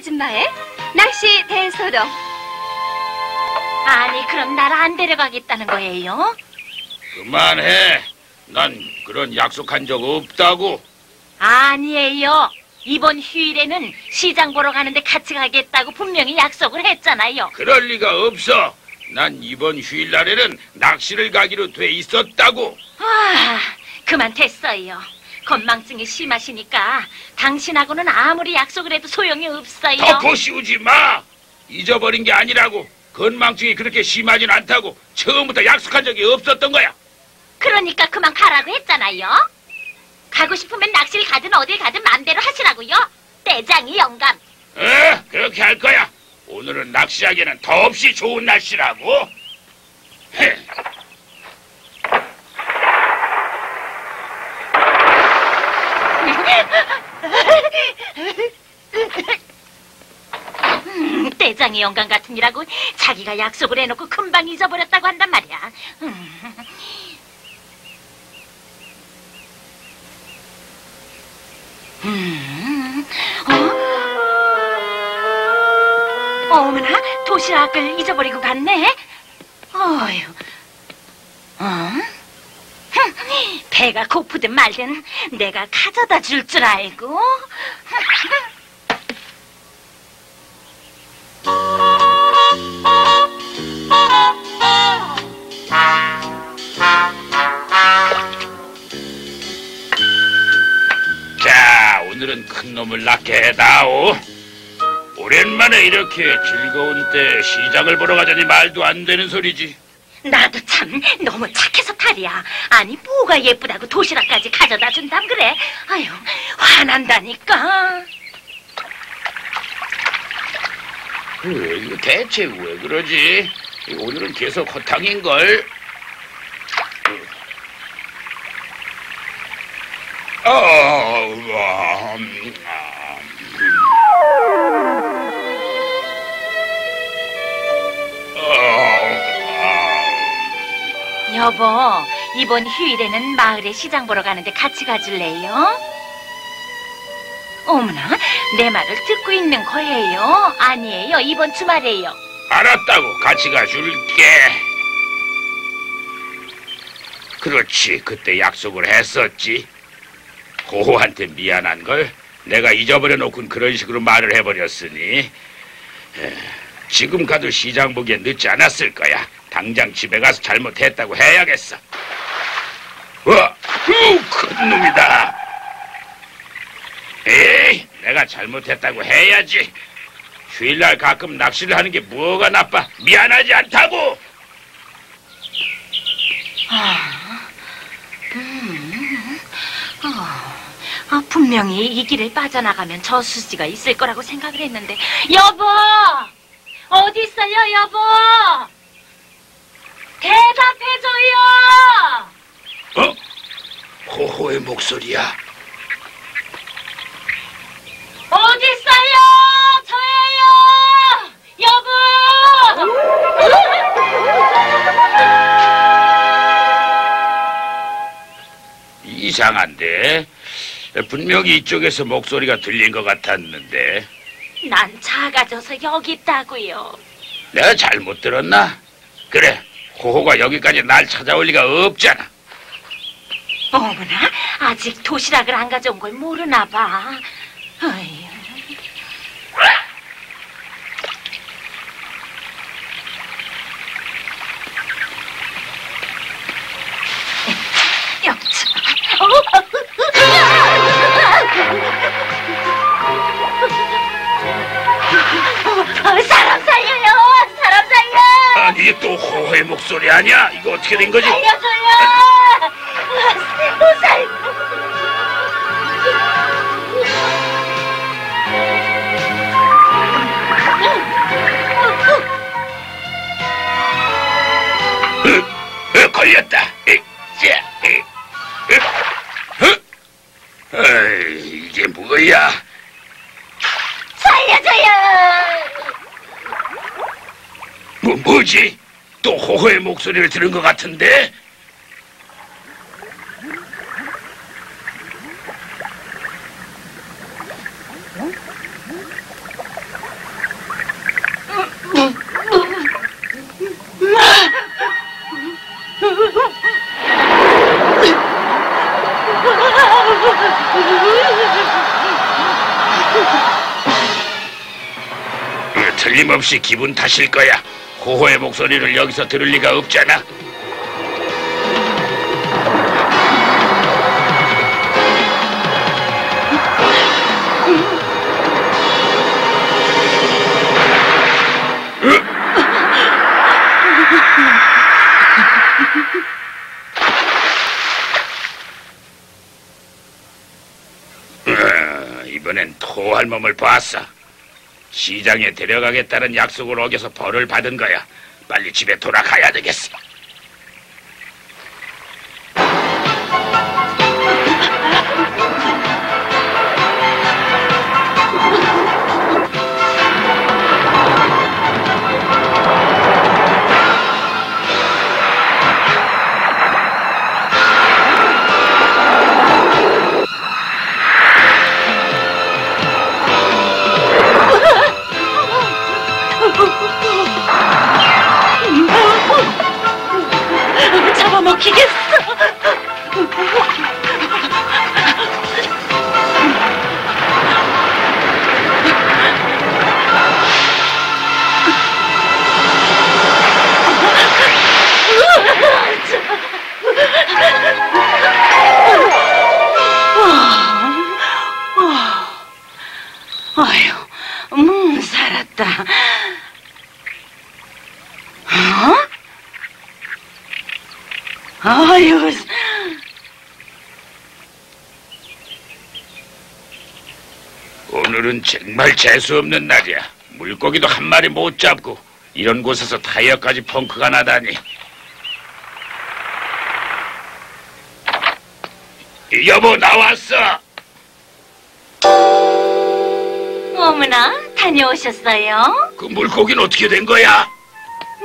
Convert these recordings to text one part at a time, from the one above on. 아줌마의 낚시 대소동. 아니, 그럼 날 안 데려가겠다는 거예요? 그만해. 난 그런 약속한 적 없다고. 아니에요. 이번 휴일에는 시장 보러 가는데 같이 가겠다고 분명히 약속을 했잖아요. 그럴 리가 없어. 난 이번 휴일날에는 낚시를 가기로 돼 있었다고. 아, 그만 됐어요. 건망증이 심하시니까 당신하고는 아무리 약속을 해도 소용이 없어요. 덮어씌우지 마. 잊어버린 게 아니라고. 건망증이 그렇게 심하진 않다고. 처음부터 약속한 적이 없었던 거야. 그러니까 그만 가라고 했잖아요. 가고 싶으면 낚시를 가든 어딜 가든 마음대로 하시라고요. 대장이 영감. 어, 그렇게 할 거야. 오늘은 낚시하기에는 더없이 좋은 날씨라고. 대장이 영감 같은 이라고 자기가 약속을 해놓고 금방 잊어버렸다고 한단 말이야. 어머나, 도시락을 잊어버리고 갔네. 어휴, 배가 고프든 말든 내가 가져다 줄 줄 알고. 자, 오늘은 큰 놈을 낳게 해다오. 오랜만에 이렇게 즐거운 때 시장을 보러 가자니 말도 안 되는 소리지. 나도 참 너무 착해서 탈이야. 아니, 뭐가 예쁘다고 도시락까지 가져다 준담 그래. 아유, 화난다니까. 이거 대체 왜 그러지? 오늘은 계속 허탕인걸. 여보, 이번 휴일에는 마을에 시장 보러 가는데 같이 가줄래요? 어머나, 내 말을 듣고 있는 거예요? 아니에요, 이번 주말에요. 알았다고, 같이 가줄게. 그렇지, 그때 약속을 했었지. 호호한테 미안한걸. 내가 잊어버려놓군 그런 식으로 말을 해버렸으니. 지금 가도 시장 보기엔 늦지 않았을 거야. 당장 집에 가서 잘못했다고 해야겠어. 와, 큰 놈이다. 에이, 내가 잘못했다고 해야지. 휴일날 가끔 낚시를 하는 게 뭐가 나빠. 미안하지 않다고. 분명히 이 길을 빠져나가면 저수지가 있을 거라고 생각을 했는데. 여보! 어디 있어요, 여보? 대답해줘요! 어? 호호의 목소리야. 어디 있어요? 저예요! 여보! 이상한데? 분명히 이쪽에서 목소리가 들린 것 같았는데. 난 작아져서 여기 있다고요. 내가 잘못 들었나? 그래, 호호가 여기까지 날 찾아올 리가 없잖아. 어머나, 아직 도시락을 안 가져온 걸 모르나 봐. 어휴. 사람 살려요! 사람 살려! 아니, 또 호호의 목소리 아니야? 이거 어떻게 된 거지? 살려줘요! 살... 걸렸다! 이게 뭐야? 뭐지? 또 호호의 목소리를 들은 것 같은데? 틀림없이 기분 탓일 거야. 호호의 목소리를 여기서 들을 리가 없잖아. 이번엔 토할멈을 봤어. 시장에 데려가겠다는 약속을 어겨서 벌을 받은 거야. 빨리 집에 돌아가야 되겠어. 아유, 오늘은 정말 재수없는 날이야. 물고기도 한 마리 못 잡고 이런 곳에서 타이어까지 펑크가 나다니. 여보, 나왔어. 어머나, 다녀오셨어요? 그 물고기는 어떻게 된 거야?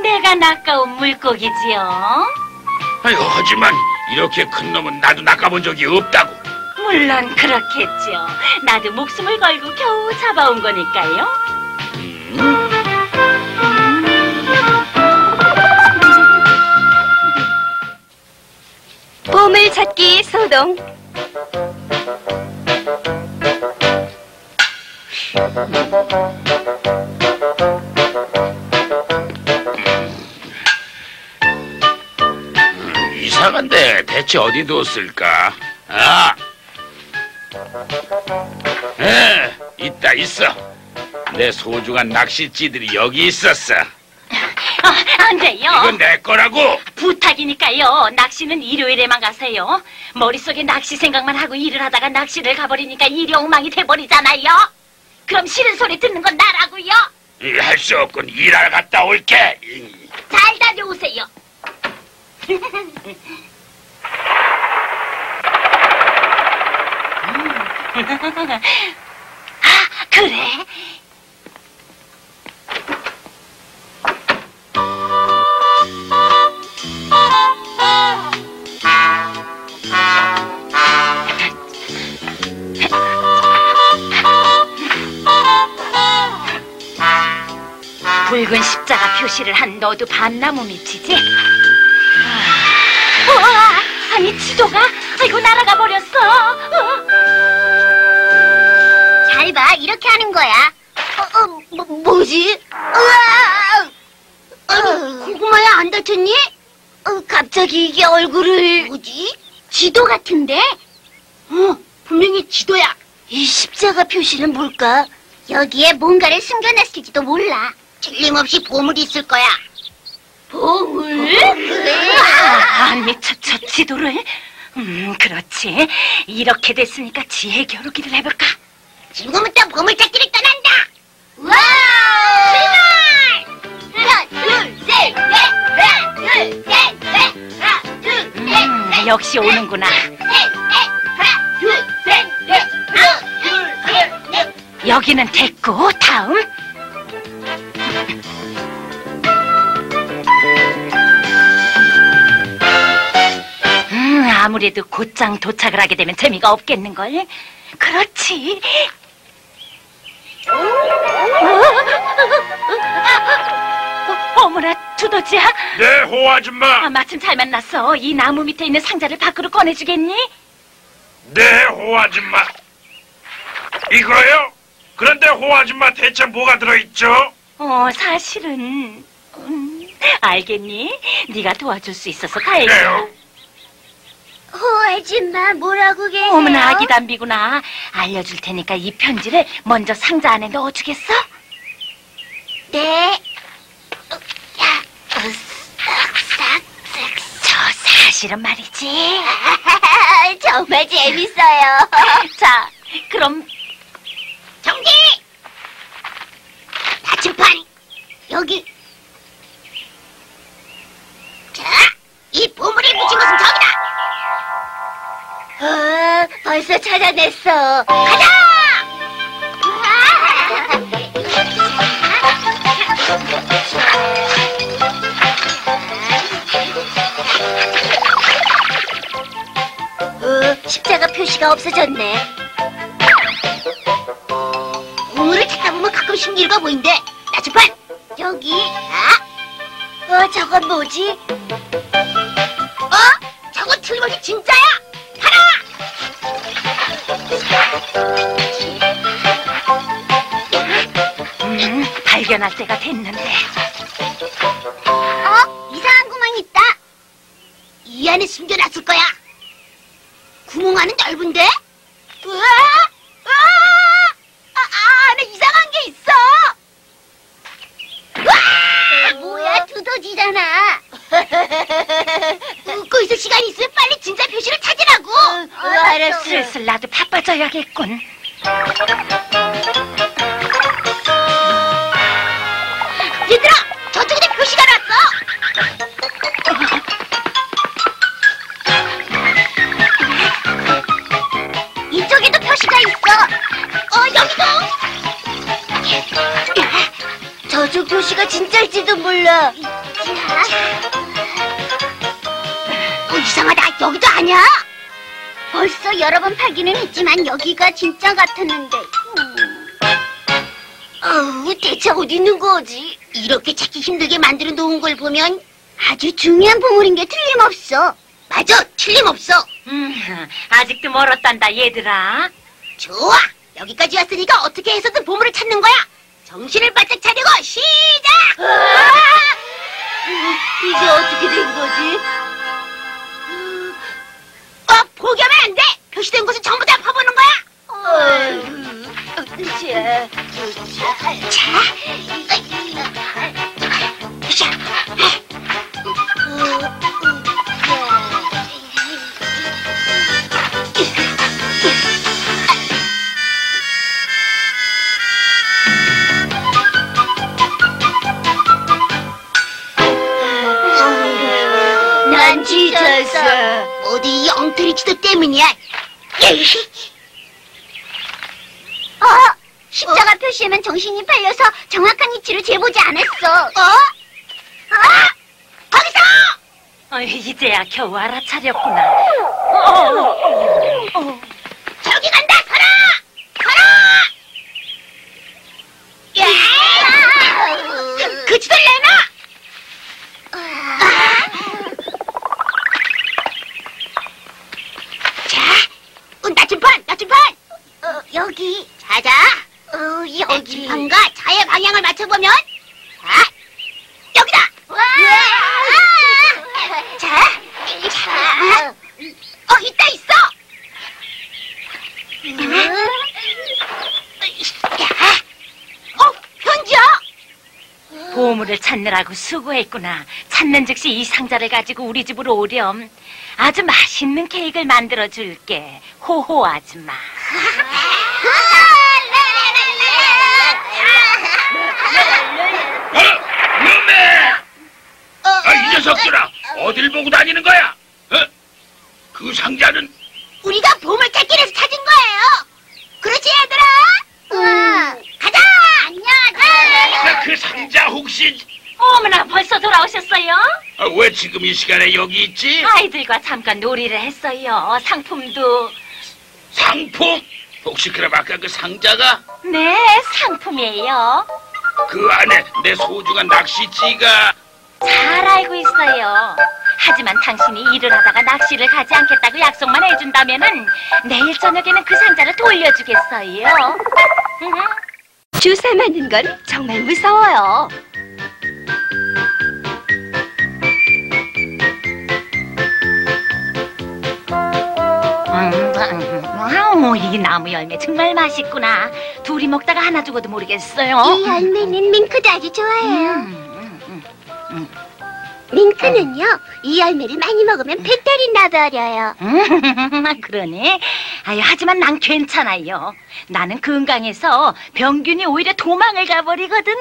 내가 낚아온 물고기지요. 아이고, 하지만 이렇게 큰 놈은 나도 낚아본 적이 없다고. 물론 그렇겠죠. 나도 목숨을 걸고 겨우 잡아온 거니까요. 보물찾기 소동. 이상한데 대체 어디 뒀을까? 아, 있다 있어. 내 소중한 낚싯지들이 여기 있었어. 안 돼요. 이건 내 거라고. 부탁이니까요. 낚시는 일요일에만 가세요. 머릿속에 낚시 생각만 하고 일을 하다가 낚시를 가버리니까 일이 엉망이 돼버리잖아요. 그럼 싫은 소리 듣는 건 나라고요. 할 수 없군. 일하러 갔다 올게. 잘 다녀오세요. 아, 그래? 붉은 십자가 표시를 한 너도 밤나무 밑이지? 우와, 아니 지도가, 아이고, 날아가 버렸어. 잘 봐, 이렇게 하는 거야. 뭐지? 아이고, 고구마야, 안 다쳤니? 갑자기 이게 얼굴을. 뭐지? 지도 같은데? 분명히 지도야. 이 십자가 표시는 뭘까? 여기에 뭔가를 숨겨놨을지도 몰라. 틀림없이 보물이 있을 거야. 보물? 아니, 저 지도를? 그렇지. 이렇게 됐으니까 지혜 겨루기를 해볼까? 지금부터 보물찾기를 떠난다! 와! 출발! 하나, 둘, 셋, 넷! 하나, 둘, 셋, 넷! 하나, 둘, 셋, 넷! 역시 오는구나. 하나, 둘, 셋, 넷! 하나, 둘, 셋, 넷! 여기는 됐고, 다음. 아무래도 곧장 도착을 하게 되면 재미가 없겠는걸? 그렇지. 어머나, 두더지야? 네, 호호 아줌마. 아, 마침 잘 만났어. 이 나무 밑에 있는 상자를 밖으로 꺼내주겠니? 네, 호호 아줌마. 이거요? 그런데 호호 아줌마 대체 뭐가 들어있죠? 사실은... 알겠니? 네가 도와줄 수 있어서 다행이야. 호호 아줌마 뭐라고 계세요? 어머나 아기 담비구나. 알려줄 테니까 이 편지를 먼저 상자 안에 넣어주겠어? 네. 저 사실은 말이지. 정말 재밌어요. 자, 그럼 정리! 나침판 여기. 자, 이 보물에 묻힌 것은 저기다. 벌써 찾아냈어. 가자! 십자가 표시가 없어졌네. 보물을 찾다 보면 가끔 신기루가 보인대. 나침반 여기. 저건 뭐지? 저건 틀림없이 진짜야. 발견할 때가 됐는데. 이상한 구멍이 있다. 이 안에 숨겨놨을 거야. 구멍 안은 넓은데? 안에 이상한 게 있어. 뭐야, 두더지잖아. 웃고 있을 시간이 있으면 빨리 진짜 표시를 찾으라고. 알았어. 슬슬 나도 바빠져야겠군. 얘들아, 저쪽에 표시가 났어. 이쪽에도 표시가 있어. 여기도. 저쪽 표시가 진짜일지도 몰라. 이상하다. 여기도 아니야. 벌써 여러 번 팔기는 했지만 여기가 진짜 같았는데. 대체 어디 있는 거지? 이렇게 찾기 힘들게 만들어 놓은 걸 보면 아주 중요한 보물인 게 틀림없어. 맞아, 틀림없어. 아직도 멀었단다, 얘들아. 좋아, 여기까지 왔으니까 어떻게 해서든 보물을 찾는 거야. 정신을 바짝 차리고 시작! 이게 어떻게 된 거지? 포기하면 안 돼! 표시된 곳은 전부 다 파보는 거야! 난 지쳤어. 모두 이 엉터리 지도 때문이야. 십자가 표시에만 정신이 팔려서 정확한 위치를 재보지 않았어. 거기서! 이제야 겨우 알아차렸구나. 저기 간다, 설아! 그 짓을 내놔! 나침반! 여기. 자자. 여기. 방과 자의 방향을 맞춰보면? 여기다! 자. 이따 있어! 편지야! 보물을 찾느라고 수고했구나. 찾는 즉시 이 상자를 가지고 우리 집으로 오렴. 아주 맛있는 케이크를 만들어 줄게. 호호 아줌마. 이 녀석들아, 어딜 보고 다니는 거야? 그 상자는? 우리가 보물찾기에서 찾은 거예요. 그렇지, 얘들아? 가자! 안녕! 그 상자 혹시... 어머나, 벌써 돌아오셨어요? 왜 지금 이 시간에 여기 있지? 아이들과 잠깐 놀이를 했어요. 상품도... 상품? 혹시 그럼 아까 그 상자가? 네, 상품이에요. 그 안에 내 소중한 낚시찌가... 잘 알고 있어요. 하지만 당신이 일을 하다가 낚시를 가지 않겠다고 약속만 해준다면은 내일 저녁에는 그 상자를 돌려주겠어요. 주사 맞는 건 정말 무서워요. 아우, 이 나무 열매 정말 맛있구나. 둘이 먹다가 하나 죽어도 모르겠어요. 이 열매는 밍크도 아주 좋아해요. 밍크는요, 이 열매를 많이 먹으면 배탈이 나버려요. 그러니? 아유, 하지만 난 괜찮아요. 나는 건강해서 병균이 오히려 도망을 가버리거든.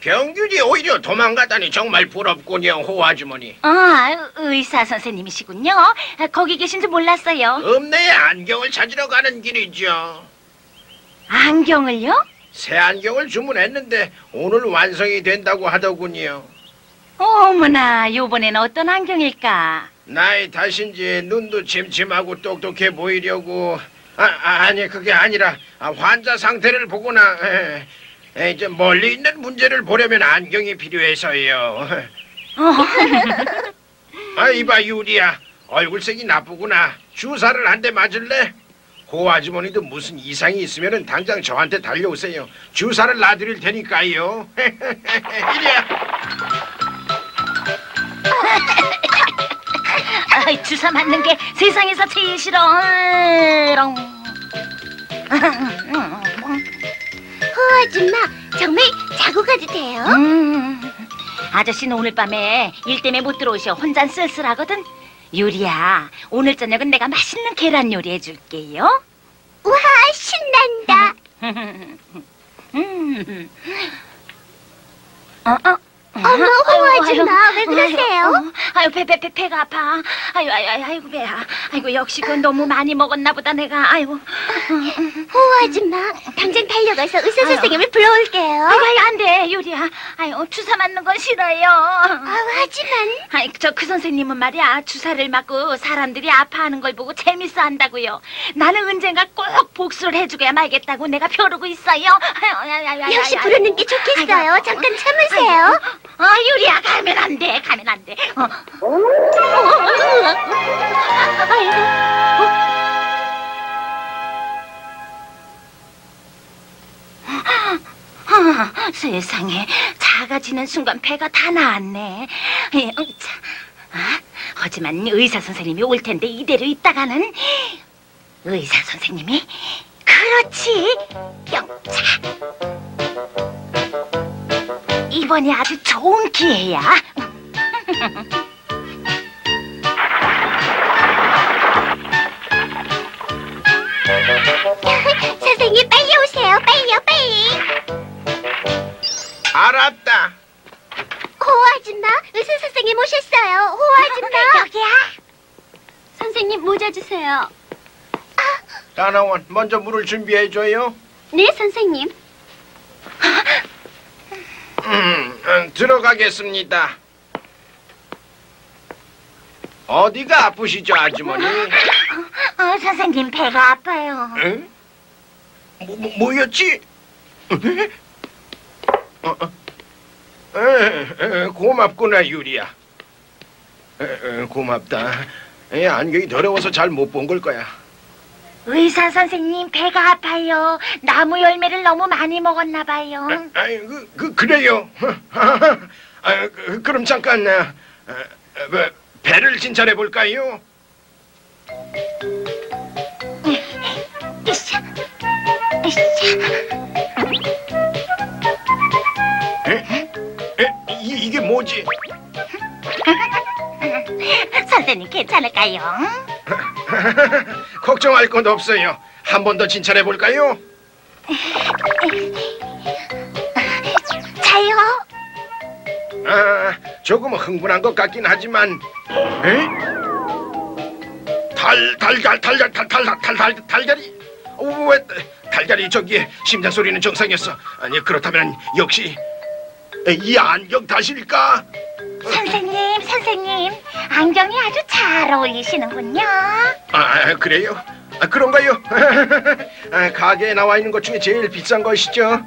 병균이 오히려 도망가다니 정말 부럽군요, 호호 아주머니. 의사 선생님이시군요. 거기 계신 줄 몰랐어요. 읍내에 안경을 찾으러 가는 길이죠. 안경을요? 새 안경을 주문했는데 오늘 완성이 된다고 하더군요. 어머나, 요번엔 어떤 안경일까? 나이 탓인지 눈도 침침하고 똑똑해 보이려고. 아니, 그게 아니라 환자 상태를 보거나 이제 멀리 있는 문제를 보려면 안경이 필요해서요. 이봐, 유리야. 얼굴색이 나쁘구나. 주사를 한 대 맞을래? 호호 아주머니도 무슨 이상이 있으면 당장 저한테 달려오세요. 주사를 놔드릴 테니까요. 이리야. 주사 맞는 게 세상에서 제일 싫어. 호호 아줌마, 정말 자고 가도 돼요? 아저씨는 오늘 밤에 일 때문에 못 들어오셔. 혼자 쓸쓸하거든. 유리야, 오늘 저녁은 내가 맛있는 계란 요리해줄게요. 와, 신난다. 어머, 호호 아줌마, 왜 그러세요? 아유, 배가 아파. 아이고, 배야. 아이고, 역시 그건 너무 많이 먹었나 보다, 내가. 아이고. 호호 아줌마, 당장 달려가서 의사 선생님을 불러올게요. 아유, 안 돼, 유리야. 아유, 주사 맞는 건 싫어요. 하지만. 아이, 저 그 선생님은 말이야, 주사를 맞고 사람들이 아파하는 걸 보고 재밌어 한다고요. 나는 언젠가 꼭 복수를 해주고야 말겠다고 내가 벼르고 있어요. 역시 부르는 게 좋겠어요. 잠깐 참으세요. 유리야, 가면 안 돼. 세상에, 작아지는 순간 배가 다 나왔네. 하지만 의사 선생님이 올 텐데 이대로 있다가는. 의사 선생님이? 그렇지. 이번이 아주 좋은 기회야. 선생님, 빨리 오세요. 빨리. 알았다. 호호 아줌마, 의사 선생님 오셨어요. 호호 아줌마. 여기야. 선생님, 모자 주세요. 다나원, 먼저 물을 준비해줘요. 네, 선생님. 들어가겠습니다. 어디가 아프시죠, 아주머니? 선생님, 배가 아파요. 응? 뭐였지? 고맙구나, 유리야. 고맙다. 안경이 더러워서 잘 못 본 걸 거야. 의사 선생님, 배가 아파요. 나무 열매를 너무 많이 먹었나 봐요. 그래요. 그럼 잠깐 배를 진찰해 볼까요? 이게 뭐지? 선생님, 괜찮을까요? 걱정할 건 없어요. 한 번 더 진찰해 볼까요? 자요. 조금 흥분한 것 같긴 하지만. 달걀이. 왜 달걀이 저기? 심장 소리는 정상이었어. 아니, 그렇다면 역시 이 안경 탓일까? 선생님, 안경이 아주 잘 어울리시는군요. 그래요? 그런가요? 가게에 나와 있는 것 중에 제일 비싼 것이죠.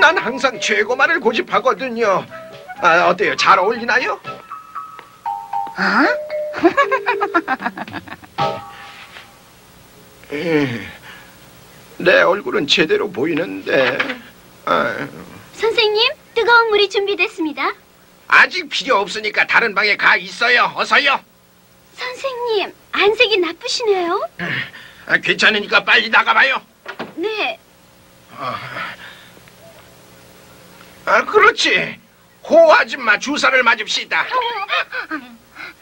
난 항상 최고만을 고집하거든요. 어때요? 잘 어울리나요? 내 얼굴은 제대로 보이는데. 아유. 선생님, 뜨거운 물이 준비됐습니다. 아직 필요 없으니까 다른 방에 가 있어요. 어서요. 선생님, 안색이 나쁘시네요. 괜찮으니까 빨리 나가봐요. 네. 그렇지. 호호 아줌마 주사를 맞읍시다.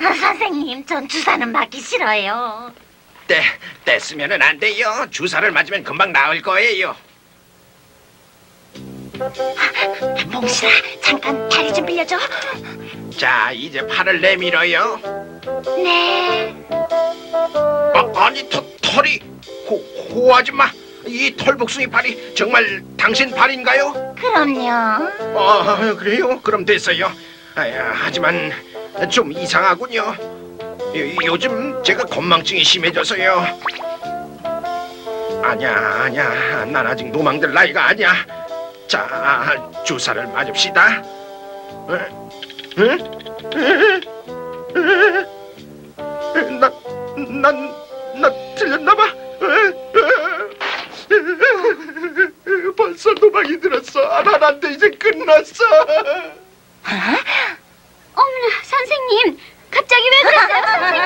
선생님, 전 주사는 맞기 싫어요. 떼쓰면은 안 돼요. 주사를 맞으면 금방 나을 거예요. 몽실아, 잠깐 다리 좀 빌려줘. 자, 이제 팔을 내밀어요. 네. 아니, 털이... 호호 아줌마, 이 털복숭이 팔이 정말 당신 팔인가요? 그럼요. 그래요? 그럼 됐어요. 아야, 하지만 좀 이상하군요. 요즘 제가 건망증이 심해져서요. 아냐, 난 아직 노망들 나이가 아니야. 자, 주사를 맞읍시다. 나 틀렸나봐. 벌써 도망이 들었어. 안 돼, 이제 끝났어. 어머나, 선생님, 갑자기 왜 그러세요, 선생님?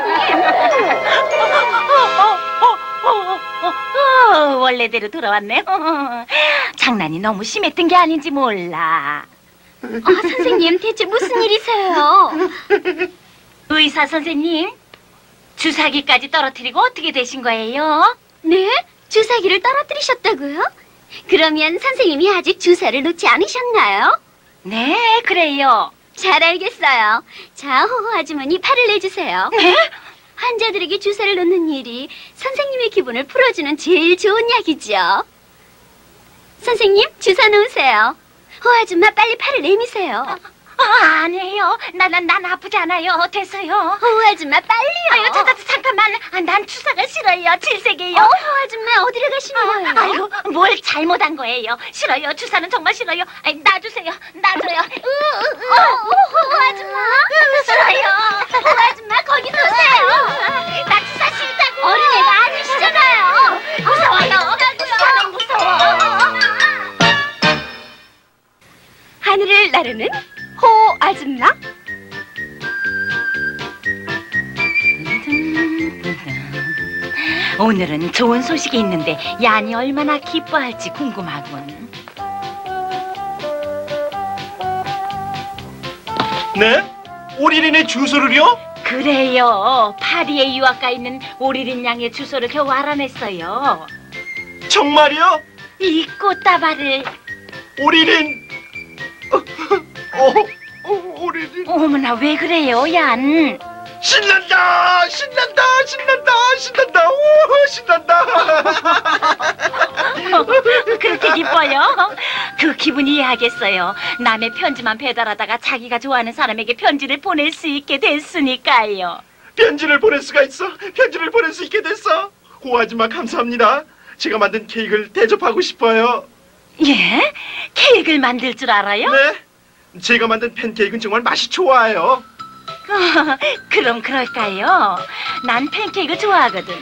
원래대로 돌아왔네요. 장난이 너무 심했던 게 아닌지 몰라. 선생님, 대체 무슨 일이세요? 의사 선생님, 주사기까지 떨어뜨리고 어떻게 되신 거예요? 네? 주사기를 떨어뜨리셨다고요? 그러면 선생님이 아직 주사를 놓지 않으셨나요? 네, 그래요. 잘 알겠어요. 자, 호호 아주머니, 팔을 내주세요. 네? 환자들에게 주사를 놓는 일이 선생님의 기분을 풀어주는 제일 좋은 약이죠. 선생님, 주사 놓으세요. 호호 아줌마, 빨리 팔을 내미세요. 아니에요. 난 아프지 않아요. 됐어요. 호호 아줌마, 빨리요. 아유, 잠깐만. 난 주사가 싫어요. 질색이에요. 호호 아줌마, 어디로 가시는 거예요? 아유, 뭘 잘못한 거예요. 싫어요. 주사는 정말 싫어요. 아이, 놔주세요. 놔줘요. 호호 아줌마. 싫어요. 호호 아줌마, 거기 놓으세요. 나 주사 싫다고. 어린애가 아니시잖아요. 무서워요. 저는 무서워. 하늘을 나르는 호호 아줌마. 오늘은 좋은 소식이 있는데 얀이 얼마나 기뻐할지 궁금하군. 네? 오리린의 주소를요? 그래요. 파리의 유학가 있는 오리린 양의 주소를 겨우 알아냈어요. 정말요? 이 꽃다발을. 오리린... 오리린. 어머나, 왜 그래요, 얀? 신난다. 오, 신난다. 그렇게 기뻐요? 그 기분 이해하겠어요. 남의 편지만 배달하다가 자기가 좋아하는 사람에게 편지를 보낼 수 있게 됐으니까요. 편지를 보낼 수 있게 됐어. 호호 아줌마, 감사합니다. 제가 만든 케이크를 대접하고 싶어요. 예? 케이크를 만들 줄 알아요? 네. 제가 만든 팬케이크는 정말 맛이 좋아요. 그럼 그럴까요? 난 팬케이크 좋아하거든.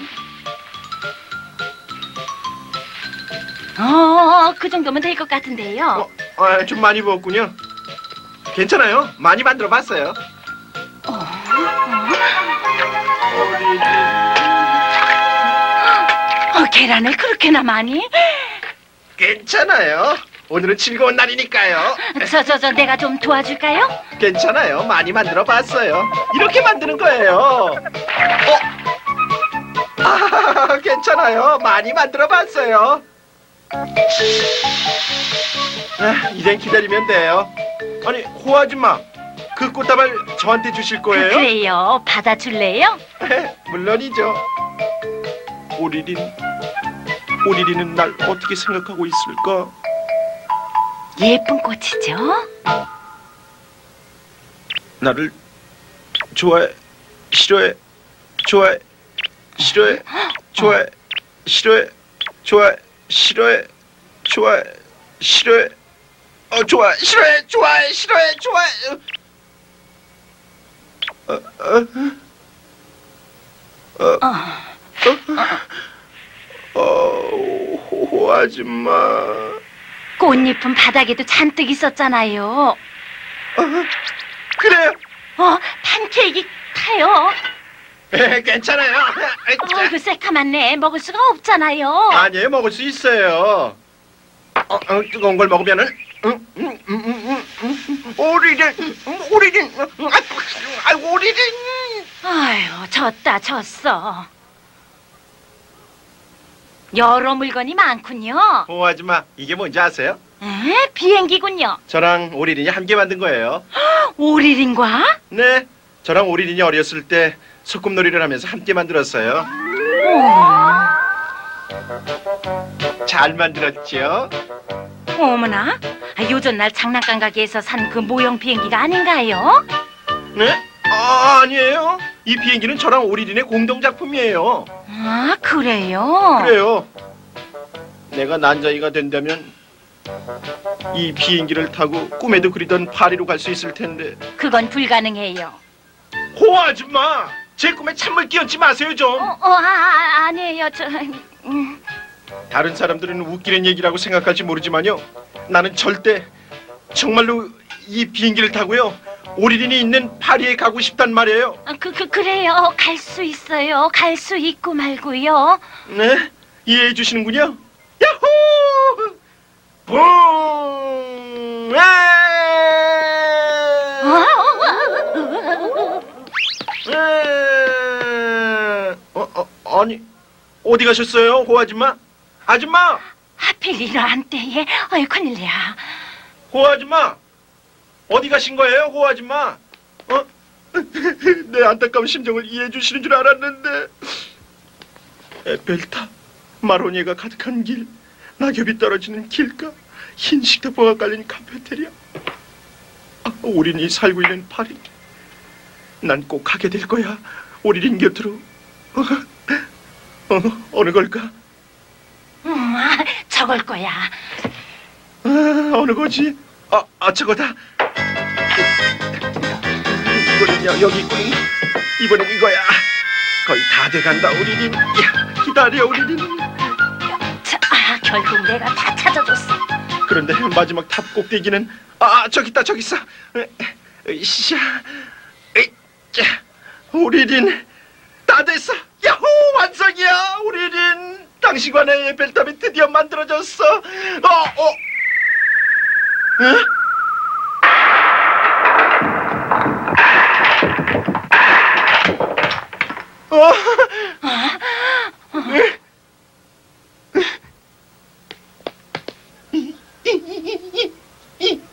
그 정도면 될 것 같은데요. 좀 많이 부었군요. 괜찮아요. 많이 만들어 봤어요. 계란을 그렇게나 많이? 괜찮아요. 오늘은 즐거운 날이니까요. 내가 좀 도와줄까요? 괜찮아요. 많이 만들어 봤어요. 이렇게 만드는 거예요. 괜찮아요. 많이 만들어 봤어요. 이젠 기다리면 돼요. 아니, 호호 아줌마, 그 꽃다발 저한테 주실 거예요? 그래요. 받아줄래요? 물론이죠. 오리린은 날 어떻게 생각하고 있을까? 예쁜 꽃이죠? 나를 좋아해, 싫어해. 호호 아줌마. 꽃잎은 바닥에도 잔뜩 있었잖아요. 그래요? 팬케이크 타요. 괜찮아요. 어이구, 새카맣네. 먹을 수가 없잖아요. 아니에요, 먹을 수 있어요. 뜨거운 걸 먹으면은 오리린, 오리린. 아유, 졌다 졌어. 여러 물건이 많군요. 호호 아줌마, 이게 뭔지 아세요? 에? 비행기군요. 저랑 오리린이 함께 만든 거예요. 오리린과? 네, 저랑 오리린이 어렸을 때 소꿉놀이를 하면서 함께 만들었어요. 잘 만들었죠? 어머나, 요전 날 장난감 가게에서 산 그 모형 비행기가 아닌가요? 네? 아니에요. 이 비행기는 저랑 오리린의 공동작품이에요. 아, 그래요? 그래요. 내가 난자이가 된다면 이 비행기를 타고 꿈에도 그리던 파리로 갈 수 있을 텐데. 그건 불가능해요. 호호 아줌마, 제 꿈에 찬물 끼얹지 마세요 좀. 아니에요. 저... 다른 사람들은 웃기는 얘기라고 생각할지 모르지만요, 나는 절대 정말로 이 비행기를 타고요 오리린이 있는 파리에 가고 싶단 말이에요. 그래요. 갈 수 있어요. 갈 수 있고 말고요. 네? 이해해 주시는군요. 야호! 봉! 아니, 어디 가셨어요, 호호 아줌마? 아줌마! 하필 이러한 때에, 어이, 큰일이야. 호호 아줌마! 어디 가신 거예요, 호호 아줌마? 내 안타까운 심정을 이해해 주시는 줄 알았는데. 에펠탑, 마로니에가 가득한 길, 낙엽이 떨어지는 길가, 흰 식탁보가 깔린 카페테리아. 오리린이 살고 있는 파리. 난 꼭 가게 될 거야, 오리린 곁으로. 어느 걸까? 저걸 거야. 어느 거지? 저거다. 이번엔 여기 있군. 이번엔 이거야. 거의 다 돼간다, 오리린. 야, 기다려, 오리린. 결국 내가 다 찾아줬어. 그런데 마지막 탑 꼭대기는 저기 있다, 저기 있어. 시야. 오리린, 다 됐어. 야호, 완성이야, 오리린. 당신과 내 에펠탑이 드디어 만들어졌어. 에?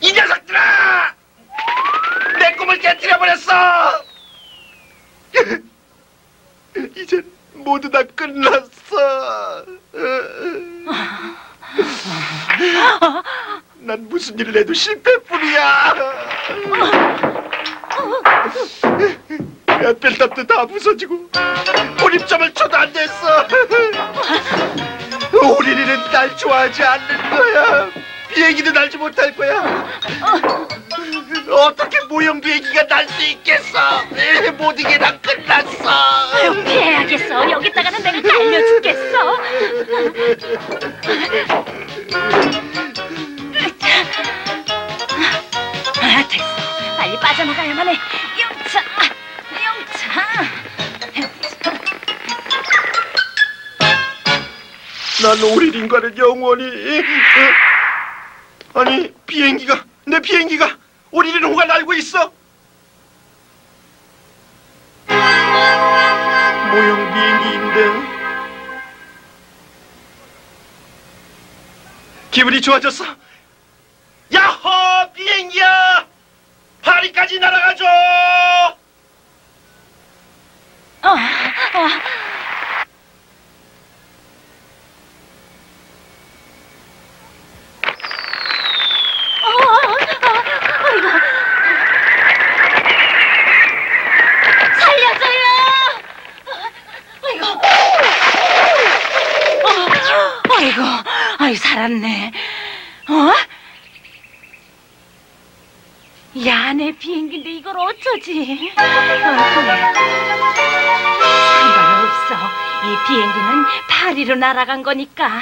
이 녀석들아! 내 꿈을 깨뜨려버렸어! 이제 모두 다 끝났어. 난 무슨 일을 해도 실패뿐이야. 에펠탑도 다 부서지고 고립점을 쳐도 안 됐어. 오리린은 날 좋아하지 않는 거야. 비행기도 날지 못할 거야. 어떻게 모형 비행기가 날 수 있겠어? 모든 게 다 끝났어. 아유, 피해야겠어. 여기다가는 내가 날려 죽겠어. 됐어. 빨리 빠져나가야만 해. 난 오리린과는 영원히... 아니, 비행기가, 내 비행기가 오리린 호가 날고 있어. 모형 비행기인데 기분이 좋아졌어. 야호, 비행기야, 파리까지 날아가줘. 살았네. 야, 내 비행기인데 이걸 어쩌지? 상관없어. 이 비행기는 파리로 날아간 거니까.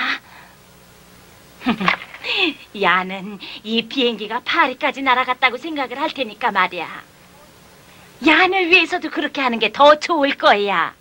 야는 이 비행기가 파리까지 날아갔다고 생각을 할 테니까 말이야. 야를 위해서도 그렇게 하는 게 더 좋을 거야.